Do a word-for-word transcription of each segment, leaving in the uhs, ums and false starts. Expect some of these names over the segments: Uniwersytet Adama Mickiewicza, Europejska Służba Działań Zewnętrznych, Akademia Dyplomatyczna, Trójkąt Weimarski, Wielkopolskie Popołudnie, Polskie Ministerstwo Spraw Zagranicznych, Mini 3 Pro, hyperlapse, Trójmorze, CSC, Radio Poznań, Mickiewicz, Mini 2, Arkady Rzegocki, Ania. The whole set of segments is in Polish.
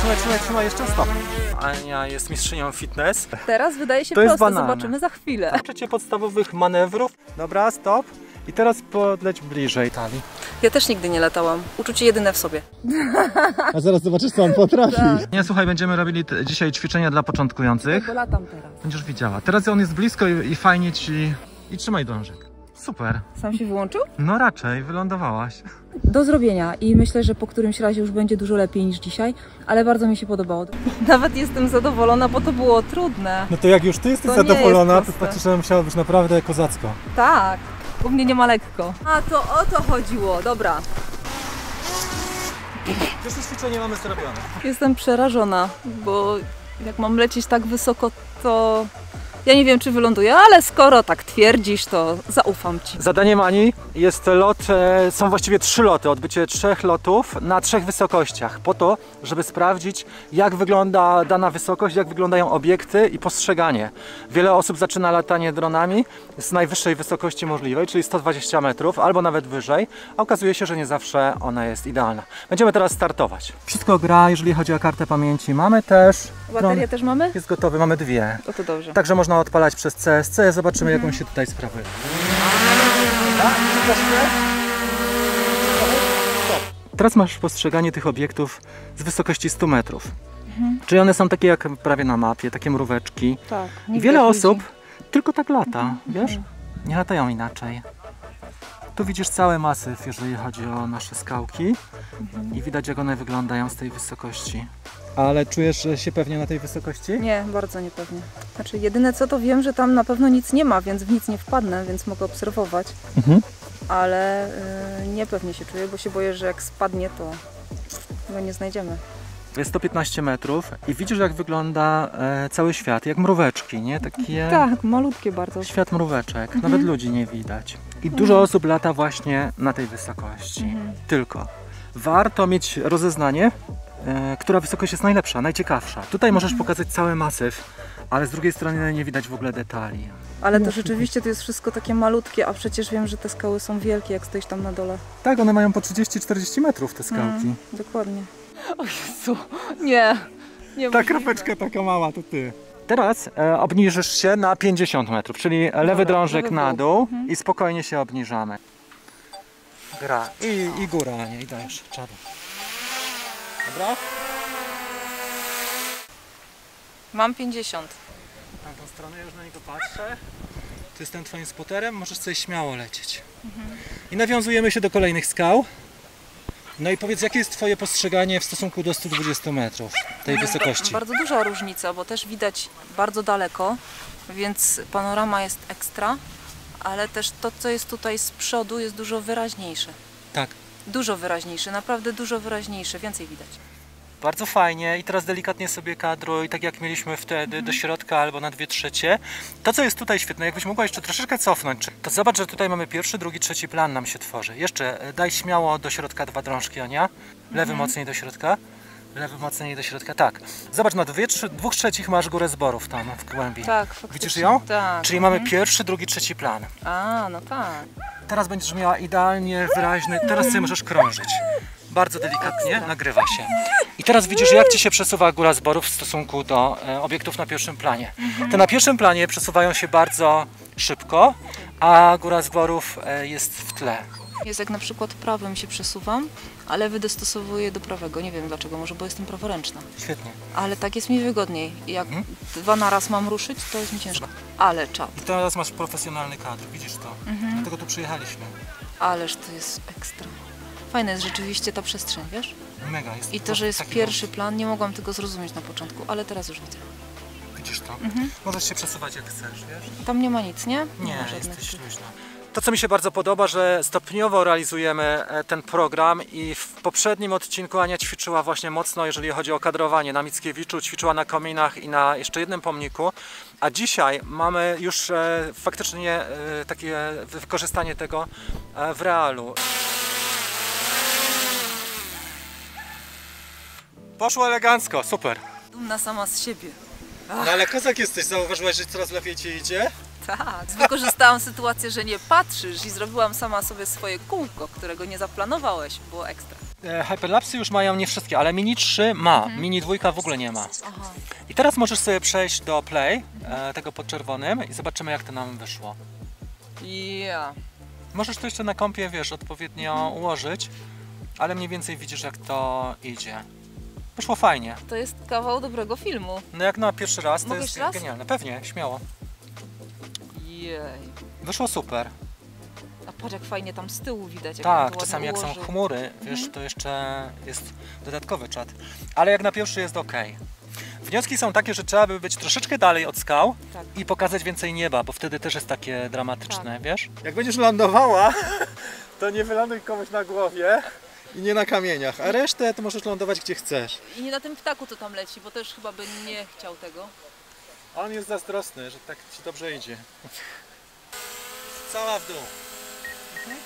trzymaj, trzymaj, trzymaj, jeszcze stop. Ania jest mistrzynią fitness. Teraz wydaje się to proste, jest zobaczymy za chwilę. Uczycie podstawowych manewrów. Dobra, stop. I teraz podleć bliżej talii. Ja też nigdy nie latałam. Uczucie jedyne w sobie. A zaraz zobaczysz, co on potrafi. Tak. Nie, słuchaj, będziemy robili dzisiaj ćwiczenia dla początkujących. Bo latam teraz. Będziesz widziała. Teraz on jest blisko i, i fajnie ci... I trzymaj dążek. Super. Sam się wyłączył? No raczej, wylądowałaś. Do zrobienia i myślę, że po którymś razie już będzie dużo lepiej niż dzisiaj, ale bardzo mi się podobało. Nawet jestem zadowolona, bo to było trudne. No to jak już ty jesteś to zadowolona, jest to znaczy, że musiało być naprawdę kozacko. Tak. U mnie nie ma lekko. A to o to chodziło, dobra. Już to ćwiczenie mamy zrobione. Jestem przerażona, bo jak mam lecieć tak wysoko, to ja nie wiem, czy wyląduję, ale skoro tak twierdzisz, to zaufam ci. Zadaniem Ani jest lot, są właściwie trzy loty, odbycie trzech lotów na trzech wysokościach, po to, żeby sprawdzić, jak wygląda dana wysokość, jak wyglądają obiekty i postrzeganie. Wiele osób zaczyna latanie dronami z najwyższej wysokości możliwej, czyli sto dwadzieścia metrów, albo nawet wyżej, a okazuje się, że nie zawsze ona jest idealna. Będziemy teraz startować. Wszystko gra, jeżeli chodzi o kartę pamięci. Mamy też... Baterię też mamy? Jest gotowy, mamy dwie. O, to dobrze. Także można odpalać przez C S C, zobaczymy mm. jaką się tutaj sprawuje. Tak? Teraz masz postrzeganie tych obiektów z wysokości stu metrów. Mm. Czyli one są takie jak prawie na mapie, takie mróweczki. Tak, wiele osób widzi. Tylko tak lata, mm. wiesz? Nie latają inaczej. Tu widzisz cały masyw, jeżeli chodzi o nasze skałki mm. i widać, jak one wyglądają z tej wysokości. Ale czujesz się pewnie na tej wysokości? Nie, bardzo niepewnie. Znaczy jedyne co, to wiem, że tam na pewno nic nie ma, więc w nic nie wpadnę, więc mogę obserwować. Mhm. Ale y, niepewnie się czuję, bo się boję, że jak spadnie, to go nie znajdziemy. Jest sto piętnaście metrów i widzisz, jak wygląda e, cały świat, jak mróweczki, nie? Takie... Tak, malutkie bardzo. Świat mróweczek, mhm. nawet ludzi nie widać. I dużo mhm. osób lata właśnie na tej wysokości. Mhm. Tylko warto mieć rozeznanie, która wysokość jest najlepsza, najciekawsza. Tutaj możesz pokazać cały masyw, ale z drugiej strony nie widać w ogóle detali. Ale to rzeczywiście to jest wszystko takie malutkie, a przecież wiem, że te skały są wielkie, jak stoisz tam na dole. Tak, one mają po trzydzieści czterdzieści metrów, te skałki. Mm, dokładnie. O Jezu, nie. nie Ta kropeczka taka mała, to ty. Teraz e, obniżysz się na pięćdziesiąt metrów, czyli lewy Dobra, drążek lewy na dół mhm. i spokojnie się obniżamy. Gra i, i góra, nie, i dajesz czadu. Dobra? Mam pięćdziesiąt. Na tą stronę, już na niego patrzę. To jestem twoim spoterem, możesz sobie śmiało lecieć. Mhm. I nawiązujemy się do kolejnych skał. No i powiedz, jakie jest twoje postrzeganie w stosunku do stu dwudziestu metrów tej wysokości? Bardzo duża różnica, bo też widać bardzo daleko, więc panorama jest ekstra, ale też to, co jest tutaj z przodu, jest dużo wyraźniejsze. Tak. Dużo wyraźniejszy, naprawdę dużo wyraźniejszy, więcej widać. Bardzo fajnie i teraz delikatnie sobie kadruj, tak jak mieliśmy wtedy, mm-hmm. do środka albo na dwie trzecie. To, co jest tutaj świetne, jakbyś mogła jeszcze troszeczkę cofnąć, to zobacz, że tutaj mamy pierwszy, drugi, trzeci plan nam się tworzy. Jeszcze daj śmiało do środka dwa drążki, Ania. Lewy mm-hmm. mocniej do środka, lewy mocniej do środka, tak. Zobacz, na dwie, trzy, dwóch trzecich masz górę zborów tam w głębi. Tak, faktycznie. Widzisz ją? Tak. Czyli mm-hmm. mamy pierwszy, drugi, trzeci plan. A, no tak. Teraz będziesz miała idealnie wyraźny, teraz sobie możesz krążyć. Bardzo delikatnie nagrywa się. I teraz widzisz, jak ci się przesuwa góra zborów w stosunku do e, obiektów na pierwszym planie. Te na pierwszym planie przesuwają się bardzo szybko, a góra zborów e, jest w tle. Jest jak na przykład prawym się przesuwam, ale lewy dostosowuję do prawego. Nie wiem dlaczego, może bo jestem praworęczna. Świetnie. Ale tak jest mi wygodniej. Jak hmm? dwa na raz mam ruszyć, to jest mi ciężko. Ale czad. I teraz masz profesjonalny kadr, widzisz to. Mhm. Dlatego tu przyjechaliśmy. Ależ to jest ekstra. Fajna jest rzeczywiście ta przestrzeń, wiesz? Mega jest. I to, że jest pierwszy plan, nie mogłam tego zrozumieć na początku, ale teraz już widzę. Widzisz to? Mhm. Możesz się przesuwać jak chcesz, wiesz? Tam nie ma nic, nie? Nie, nie jesteś luźna. To, co mi się bardzo podoba, że stopniowo realizujemy ten program i w poprzednim odcinku Ania ćwiczyła właśnie mocno, jeżeli chodzi o kadrowanie na Mickiewiczu, ćwiczyła na kominach i na jeszcze jednym pomniku, a dzisiaj mamy już faktycznie takie wykorzystanie tego w realu. Poszło elegancko, super. Dumna sama z siebie. Ach. No ale kozak jesteś, zauważyłaś, że coraz lepiej ci idzie? Tak, wykorzystałam sytuację, że nie patrzysz i zrobiłam sama sobie swoje kółko, którego nie zaplanowałeś. Było ekstra. Hyperlapsy już mają nie wszystkie, ale Mini trzy ma, mhm. Mini dwa w ogóle nie ma. Aha. I teraz możesz sobie przejść do Play, mhm. tego pod czerwonym i zobaczymy, jak to nam wyszło. Yeah. Możesz to jeszcze na kompie, wiesz, odpowiednio mhm. ułożyć, ale mniej więcej widzisz, jak to idzie. Wyszło fajnie. To jest kawał dobrego filmu. No jak na pierwszy raz, to Mogę jest raz? genialne. Pewnie, śmiało. Jej. Wyszło super. A patrz, jak fajnie tam z tyłu widać. Jak tak, czasami jak ułoży. są chmury, wiesz, mhm. to jeszcze jest dodatkowy czat. Ale jak na pierwszy jest ok. Wnioski są takie, że trzeba by być troszeczkę dalej od skał tak. i pokazać więcej nieba, bo wtedy też jest takie dramatyczne, tak. wiesz? Jak będziesz lądowała, to nie wyląduj komuś na głowie. I nie na kamieniach, a resztę to możesz lądować gdzie chcesz. I nie na tym ptaku, co tam leci, bo też chyba by nie chciał tego. On jest zazdrosny, że tak ci dobrze idzie. Cała w dół. Mhm.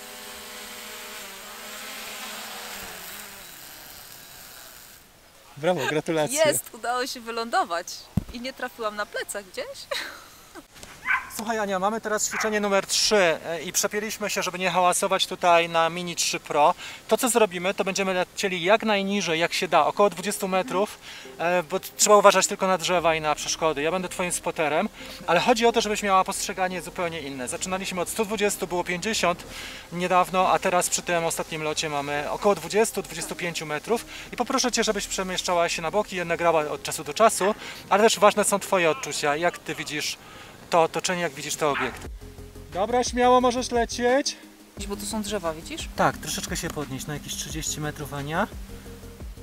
Brawo, gratulacje. Jest, udało się wylądować. I nie trafiłam na plecach gdzieś. Słuchaj Ania, mamy teraz ćwiczenie numer trzy i przepięliśmy się, żeby nie hałasować tutaj na Mini trzy Pro. To co zrobimy, to będziemy lecieli jak najniżej, jak się da, około dwudziestu metrów, bo trzeba uważać tylko na drzewa i na przeszkody. Ja będę twoim spoterem, ale chodzi o to, żebyś miała postrzeganie zupełnie inne. Zaczynaliśmy od stu dwudziestu, było pięćdziesiąt niedawno, a teraz przy tym ostatnim locie mamy około dwudziestu do dwudziestu pięciu metrów. I poproszę cię, żebyś przemieszczała się na boki i nagrała od czasu do czasu, ale też ważne są twoje odczucia, jak ty widzisz to otoczenie, jak widzisz te obiekty. Dobra, śmiało możesz lecieć. Bo tu są drzewa, widzisz? Tak, troszeczkę się podnieść, na jakieś trzydzieści metrów, Ania.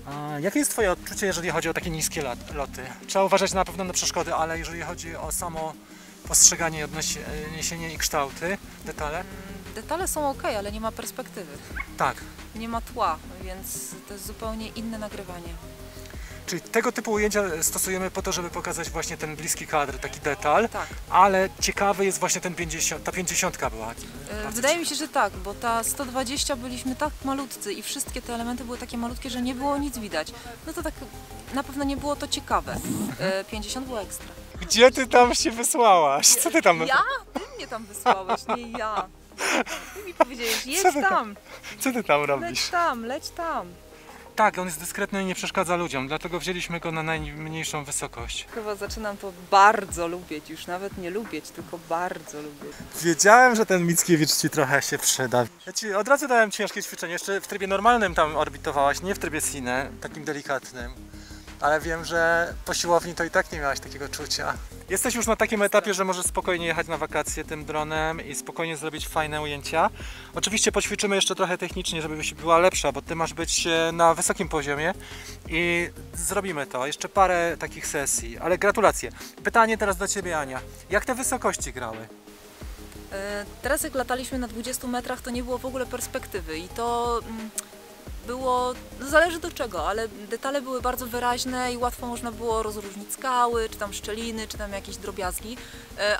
A jakie jest twoje odczucie, jeżeli chodzi o takie niskie loty? Trzeba uważać na pewno na przeszkody, ale jeżeli chodzi o samo postrzeganie, odniesienie i kształty, detale? Detale są ok, ale nie ma perspektywy. Tak. Nie ma tła, więc to jest zupełnie inne nagrywanie. Czyli tego typu ujęcia stosujemy po to, żeby pokazać właśnie ten bliski kadr, taki detal, tak. ale ciekawy jest właśnie ten pięćdziesiąt, ta pięćdziesiątka była. Yy, wydaje mi się, że tak, bo ta sto dwadzieścia byliśmy tak malutcy i wszystkie te elementy były takie malutkie, że nie było nic widać. No to tak na pewno nie było to ciekawe. Yy, pięćdziesiąt było ekstra. Gdzie ty tam się wysłałaś? Co ty tam... Ja? Ty mnie tam wysłałeś, nie ja. Ty mi powiedziałeś, jedź Co tam. tam. Co ty tam robisz? Leć tam, leć tam. Tak, on jest dyskretny i nie przeszkadza ludziom, dlatego wzięliśmy go na najmniejszą wysokość. Chyba zaczynam to bardzo lubić, już nawet nie lubić, tylko bardzo lubię. Wiedziałem, że ten Mickiewicz ci trochę się przyda. Ja ci od razu dałem ciężkie ćwiczenie, jeszcze w trybie normalnym tam orbitowałaś, nie w trybie cine, takim delikatnym. Ale wiem, że po siłowni to i tak nie miałaś takiego czucia. Jesteś już na takim etapie, że możesz spokojnie jechać na wakacje tym dronem i spokojnie zrobić fajne ujęcia. Oczywiście poćwiczymy jeszcze trochę technicznie, żebyś była lepsza, bo ty masz być na wysokim poziomie i zrobimy to. Jeszcze parę takich sesji, ale gratulacje. Pytanie teraz do ciebie, Ania. Jak te wysokości grały? Teraz jak lataliśmy na dwudziestu metrach, to nie było w ogóle perspektywy i to... Było, no zależy do czego, ale detale były bardzo wyraźne i łatwo można było rozróżnić skały, czy tam szczeliny, czy tam jakieś drobiazgi,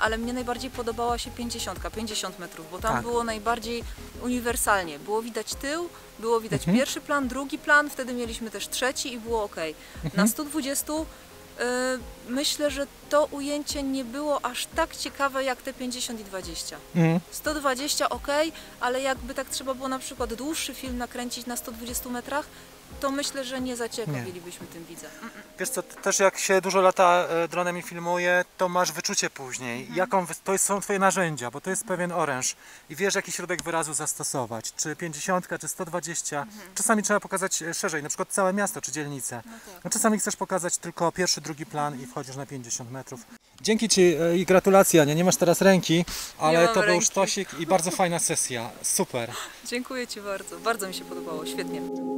ale mnie najbardziej podobała się pięćdziesiątka, pięćdziesiąt metrów, bo tam tak. było najbardziej uniwersalnie. Było widać tył, było widać mhm. pierwszy plan, drugi plan, wtedy mieliśmy też trzeci i było ok. Mhm. Na stu dwudziestu yy, myślę, że to ujęcie nie było aż tak ciekawe jak te pięćdziesiąt i dwadzieścia. Mhm. sto dwadzieścia ok, ale jakby tak trzeba było na przykład dłuższy film nakręcić na stu dwudziestu metrach, to myślę, że nie zaciekawilibyśmy tym widza. Wiesz co, też jak się dużo lata dronem i filmuje, to masz wyczucie później. Mhm. Jaką, to są twoje narzędzia, bo to jest pewien oręż i wiesz, jaki środek wyrazu zastosować. Czy pięćdziesiątka, czy sto dwadzieścia. Mhm. Czasami trzeba pokazać szerzej, na przykład całe miasto, czy dzielnicę. No tak. no czasami chcesz pokazać tylko pierwszy, drugi plan i wchodzisz na pięćdziesiąt metrów. Dzięki ci i gratulacje, Ania. Nie masz teraz ręki, ale to ręki. był sztosik i bardzo fajna sesja. Super. Dziękuję ci bardzo. Bardzo mi się podobało. Świetnie.